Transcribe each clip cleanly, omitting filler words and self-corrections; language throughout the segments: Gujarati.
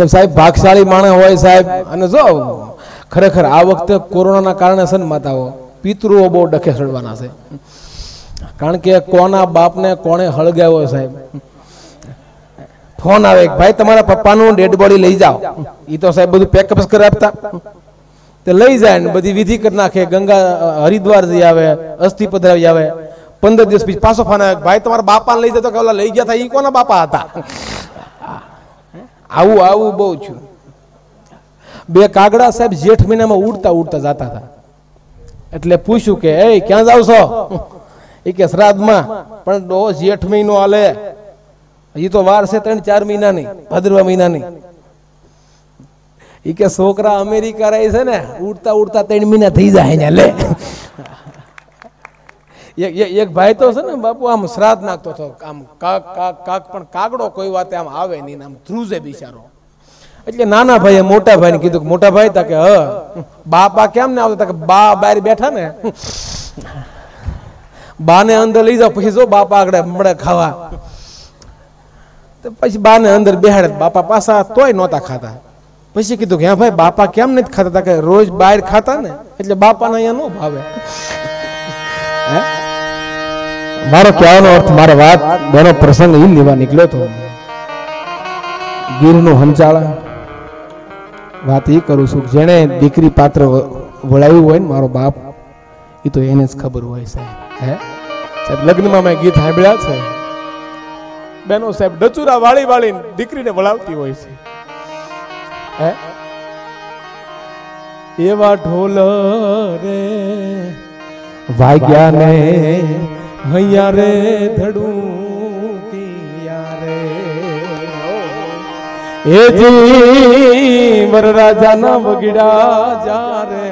અને સાહેબ ભાગશાળી માણસ હોય સાહેબ, અને જો ખરેખર આ વખતે કોરોનાના કારણે સન માતાઓ પિતૃઓ બહુ ડખે સડવાના છે, કારણ કે કોના બાપને કોણે હળગાવ્યો હોય સાહેબ. ફોન આવે ભાઈ તમારા પપ્પાનું ડેડ બોડી લઈ જાઓ, એ તો સાહેબ બધું પેકઅપ કરી આપતા, તે લઈ જાય ને બધી વિધિ કરી નાખે, ગંગા હરિદ્વાર જઈ આવે, અસ્થિ પધરાવી આવે, 15 દિવસ પછી પાછો ફોન આવે ભાઈ તમારા બાપા લઈ જતો, કે ઓલા લઈ ગયા હતા એ કોના બાપા હતા. આવું આવું બહુ છું. બે કાગડા સાહેબ જેઠ મહિનામાં ઉડતા ઉડતા જતા હતા, એટલે પૂછ્યું કે એ ક્યાં જાવ છો? એ કે શ્રાદ્ધમાં. પણ ડો જેઠ મહિનો આલે, હજી તો વાર છે 3-4 મહિનાની, ભાદરવા મહિનાની. એ કે છોકરા અમેરિકા રહે છે ને, ઉડતા ઉડતા 3 મહિના થઈ જાય ને. લે એક ભાઈ તો છે ને બાપુ આમ શ્રાદ્ધ નાખતો હતો, આમ કાક કાક કાક, પણ કાગડો કોઈ વાતે આમ આવે નહીં, આમ ધ્રુજે બિચારો. એટલે નાના ભાઈએ મોટા ભાઈને કીધું કે મોટા ભાઈ તા કે હ બાપા કેમ ને આવતો? તા કે બા બહાર બેઠા ને, બાને અંદર લઈ જાઓ પછી જો બાપા આગળ મળે ખાવા. તો પછી બાને અંદર બેહાડે, બાપા પાછા તોય નહોતા ખાતા. પછી કીધું કે હા ભાઈ બાપા કેમ નથી ખાતા? તા કે રોજ બહાર ખાતા ને એટલે બાપાને અહીંયા ન ભાવે. મારો કહેવાનો અર્થ, મારો વાત બેનો પ્રસંગ એ લેવા નીકળ્યો હતો, ગીરનું હંચાળા. વાત એ કરું છું જેને દીકરી પાત્ર વળાવ્યું હોય ને મારો બાપ, એ તો એને જ ખબર હોય સાહેબ. હે સાહેબ લગ્નમાં મેં ગીત સાંભળ્યા છે, બેનો સાહેબ ડચુરા વાળી વાળી દીકરીને વળાવતી હોય છે. હે એવા ઢોલ રે વાગ્યા ને હૈયા રે ધડુકિયા રે, એ જીવર રાજા ના વગડા જા રે,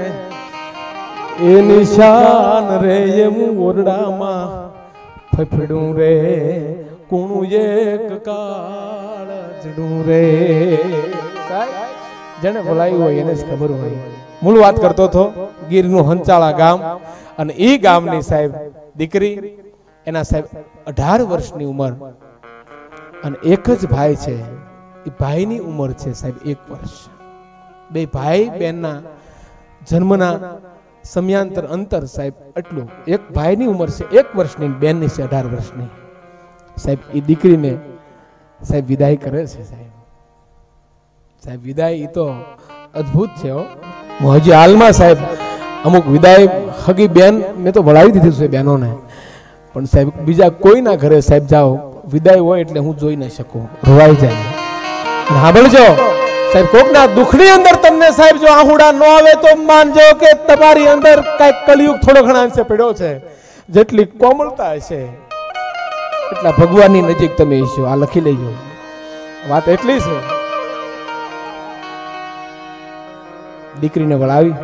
એ નિશાન રે એમ ઓરડામાં ફફડું રે, કુણું એક કાળજડું રે. જેને બોલાવ્યું હોય એને જ ખબર હોય. મૂળ વાત કરતો હતો ગીરનું હંચાળા ગામ, અને એ ગામની સાહેબ દીકરી, એના સાહેબ 18 વર્ષની ઉંમર, અને એક જ ભાઈ છે, એ ભાઈની ઉંમર છે સાહેબ 1 વર્ષ. બે ભાઈ બહેનના જન્મના સમયાંતર અંતર સાહેબ એટલું, એક ભાઈની ઉંમર છે 1 વર્ષની, બહેનની છે 18 વર્ષની. સાહેબ એ દીકરીને સાહેબ વિદાય કરે છે સાહેબ. સાહેબ વિદાય એ તો અદ્ભુત છે. હો હું હજી હાલમાં સાહેબ અમુક વિદાય હગી બેન મેં તો વળાવી દીધી છે બહેનોને, પણ સાહેબ બીજા કોઈના ઘરે સાહેબ જાઓ વિદાય હોય એટલે હું જોઈ ન શકું, રોવાઈ જાય. સાંભળજો સાહેબ, કોકના દુઃખની અંદર તમને સાહેબ જો આહુડા ન આવે તો માનજો કે તમારી અંદર કાંઈક કલિયુગ થોડો ઘણા અંશે પડ્યો છે. જેટલી કોમળતા હશે એટલા ભગવાનની નજીક તમે હશો. આ લખી લેજો, વાત એટલી છે. દીકરીને વળાવી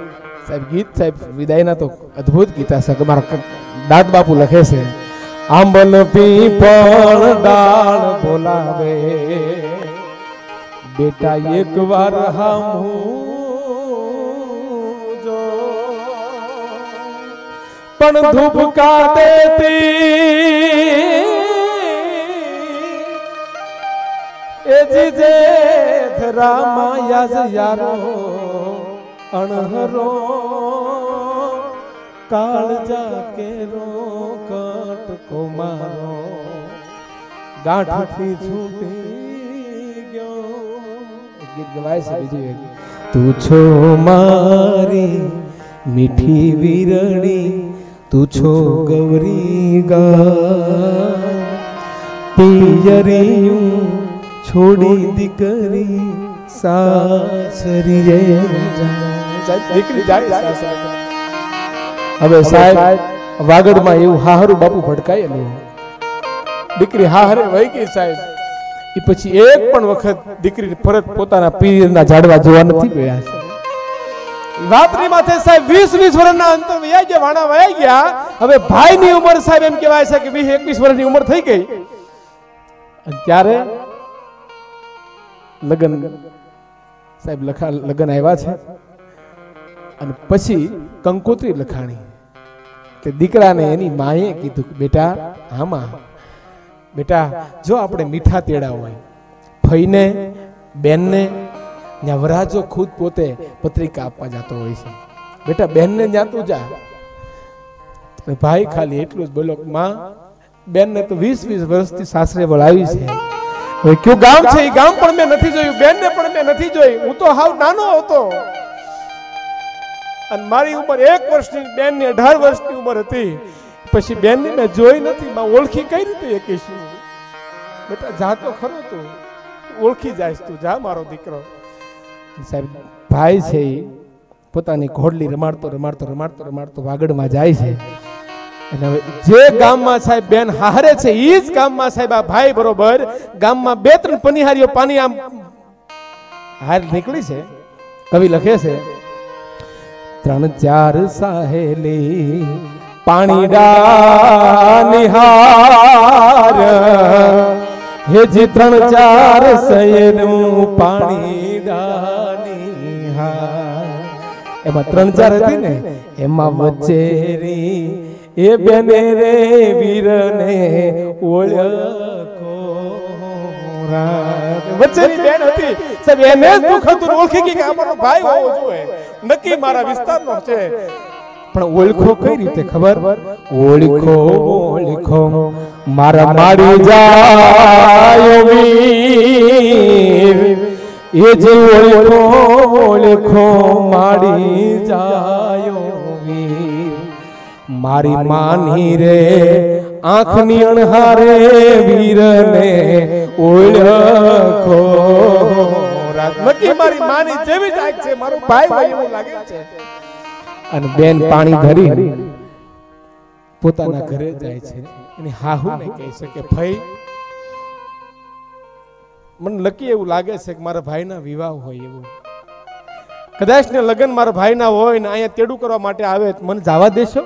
સાહેબ ગીત સાહેબ વિદાયના તો અદ્ભુત ગીતા છે. મારા દાદ બાપુ લખે છે, આંબલ પીપળ ડાળ બોલાવે બેટા એકવાર હામજો, પણ ધુબકા દેતી એ જીજે ધરામાયા યારો અણહરો કાળજા કેરો કટકો મારો ગાંઠથી છૂટી ગયો. ગીત ગવાય છે બીજું એક, તું છો મારી મીઠી વિરણી, તું છો ગૌરી ગા પિયરિયું છોડી દીકરી સાસરીએ જા. હવે સાહેબ વાગડમાં એવું હાહરું બાપુ ભડકાયેલું, દીકરી હાહરે વહી ગઈ સાહેબ, એ પછી એક પણ વખત દીકરી પરત પોતાના પીરના ઝાડવા જોવા નથી ગયા. રાત્રી માથે સાહેબ 20-20 વર્ષના અંતર વયા ગયા, વાણા વયા ગયા. હવે ભાઈની ઉંમર સાહેબ એમ કહેવાય છે કે 20-21 વર્ષની ઉંમર થઈ ગઈ, ત્યારે લગ્ન સાહેબ લગ્ન આવ્યા છે. અને પછી કંકોત્રી લખાણી કે દીકરાને એની માએ કીધું કે બેટા આમાં બેટા જો આપણે મીઠા તેડા હોય, ફઈને બેનને वराजो खुद पोते पत्रिका आपवा जातो होय छे। बेटा बहन ने जातू जा, भाई खाली एटलुं ज बोलो मां बहन ने तो 20-20 वर्ष थी सासरे वळावी छे। हवे क्यो गाम छे ई गाम पण मैं नथी जोयुं, बहन ने पण मैं नथी जोई, हूँ तो हाव नानो हतो अन मारी उमर 1 वर्षनी, बहन ने 18 वर्षनी उमर हती। पछी बहन ने मैं जोई नथी, मां ओळखी कई रीते एकीशुं। बेटा जा तो खरो, तू ओळखी जाईस, तू जा मारो दीकरो। भाई से पोतानी घोडली रमाडतो रमाडतो रमाडतो रमाडतो वागडमां जाय छे। अने जे गाममां साहेब बेन हारे छे ई ज गाममां साहेब आ भाई बरोबर गाममां બે ત્રણ પનિહારીઓ પાણી આમ હાર નીકળી છે। કવિ લખે છે, ત્રણ ચાર સાહેલી પાણી ડા નિહાર હે જી ત્રણ ચાર સહેલું પાણી ડા ત્રણ ચાર હતી ને એમાં વચેરી એ બેને રે વીરને ઓળખો રાત। વચેરી બેન હતી સાહેબ, એને જ દુખ હતું, ઓળખી ગઈ કે અમારો ભાઈ હોવો જોઈએ, નક્કી મારા વિસ્તારનો છે। પણ ઓળખો કઈ રીતે ખબર? ઓળખો ઓળખો મારા માડી જાય વીર એ જે ઓળખો ઓળખો માડી જાયો વીર મારી માની રે આંખની અણહારે વીરને ઓળખો રાત। નકી મારી માની જેવી જ આંખ છે, મારો ભાઈ હોય એવું લાગે છે। અને બેન પાણી ધરી પોતાના ઘરે જાય છે। અને હાહુ ને કહે છે કે ભાઈ મને લકી એવું લાગે છે કે મારા ભાઈના વિવાહ હોય એવું, કદાચ ને લગ્ન મારા ભાઈના હોય ને અહીંયા તેડું કરવા માટે આવે, મને જવા દેશો?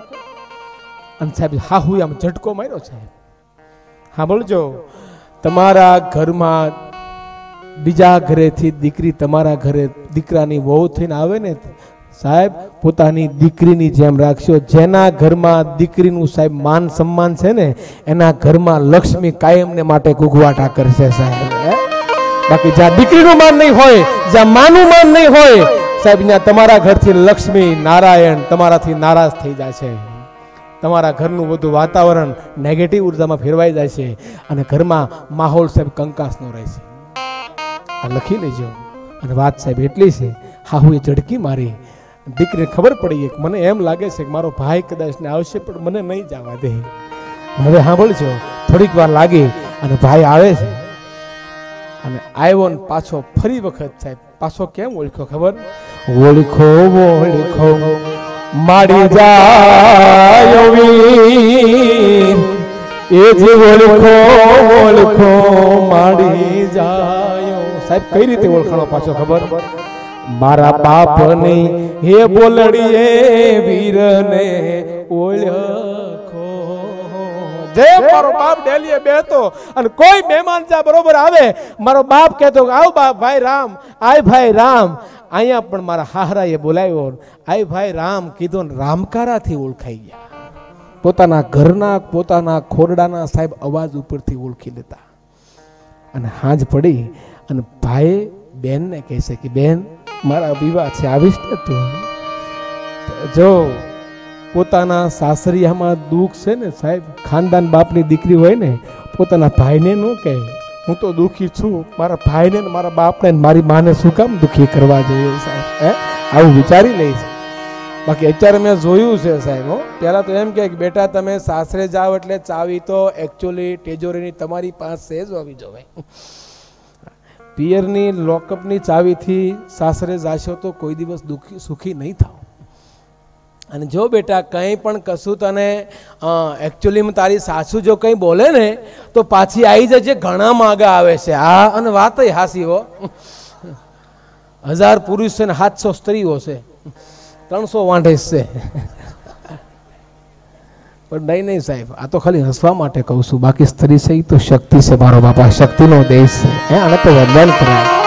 અને સાહેબ હાહુ આમ ઝટકો માર્યો છે। હા બોલજો, તમારા ઘરમાં બીજા ઘરેથી દીકરી તમારા ઘરે દીકરાની વહુ થઈને આવે ને સાહેબ, પોતાની દીકરીની જેમ રાખશો। જેના ઘરમાં દીકરીનું સાહેબ માન સન્માન છે ને એના ઘરમાં લક્ષ્મી કાયમને માટે ઘૂઘવાટા કરશે સાહેબ। બાકી જ્યાં દીકરીનું માન નહીં હોય, જ્યાં માનું માન નહીં હોય સાહેબ, ત્યાં તમારા ઘરથી લક્ષ્મી નારાયણ તમારાથી નારાજ થઈ જાય છે। તમારા ઘરનું બધું વાતાવરણ નેગેટિવ ઉર્જામાં ફેરવાઈ જાય છે અને ઘરમાં માહોલ સાહેબ કંકાસનો રહે છે। આ લખી લેજો। અને વાત સાહેબ એટલી છે, હાહુએ ઝડકી મારી, દીકરીને ખબર પડી કે મને એમ લાગે છે કે મારો ભાઈ કદાચ ને આવશે પણ મને નહીં જવા દે। હવે સાંભળજો, થોડીક વાર લાગી અને ભાઈ આવે છે અને આયવન પાછો ફરી વખત સાહેબ પાછો કેમ ઓળખો ખબર? ઓળખો ઓળખો માડી જાયો વીર એ જે ઓળખો ઓળખો માડી જાયો। સાહેબ કઈ રીતે ઓળખાણો પાછો ખબર? મારા બાપની હે બોલડીએ વીરને ઓળખ જે મારો બાપ ડેલીએ બેહતો અને કોઈ મહેમાન જા બરોબર આવે, મારો બાપ કહેતો આવ બાપ ભાઈ રામ, આય ભાઈ રામ। અહીંયા પણ મારા હાહરાએ બોલાવ્યો, આય ભાઈ રામ કીધો ને રામકારાથી ઓળખાઈ ગયા। પોતાના ઘરના પોતાના ખોરડાના સાહેબ અવાજ ઉપરથી ઓળખી લેતા। અને હાંજ પડી અને ભાઈ બેનને કહે છે કે બેન મારા વિવાહ છે, આવીશ ને તું? જો પોતાના સાસરિયામાં દુઃખ છે ને સાહેબ, ખાનદાન બાપની દીકરી હોય ને પોતાના ભાઈને ન કહે હું તો દુઃખી છું, મારા ભાઈને ને મારા બાપને મારી માને શું કામ દુઃખી કરવા જોઈએ સાહેબ? હે આવું વિચારી લઈશ। બાકી અત્યારે મેં જોયું છે સાહેબ, પહેલાં તો એમ કહે કે બેટા તમે સાસરે જાઓ એટલે ચાવી તો એકચ્યુઅલી ટેજોરીની તમારી પાસે જ આવી જવાય, પિયરની લોકઅપની ચાવીથી સાસરે જાશો તો કોઈ દિવસ દુઃખી સુખી નહીં થાવ। અને જો બેટા કંઈ પણ કશું તને એકચ્યુઅલીમાં તારી સાસુ જો કંઈ બોલે ને તો પાછી આવી જજે, ઘણા માગા આવે છે। હા અને વાત હાસી હો, 1000 પુરુષ છે ને 700 સ્ત્રીઓ છે, 300 વાંઢેસ છે। પણ નહીં નહીં સાહેબ, આ તો ખાલી હસવા માટે કહું છું, બાકી સ્ત્રી છે એ તો શક્તિ છે, મારો બાપા શક્તિનો દેશ છે, હે આને તો વરદાન કરાય।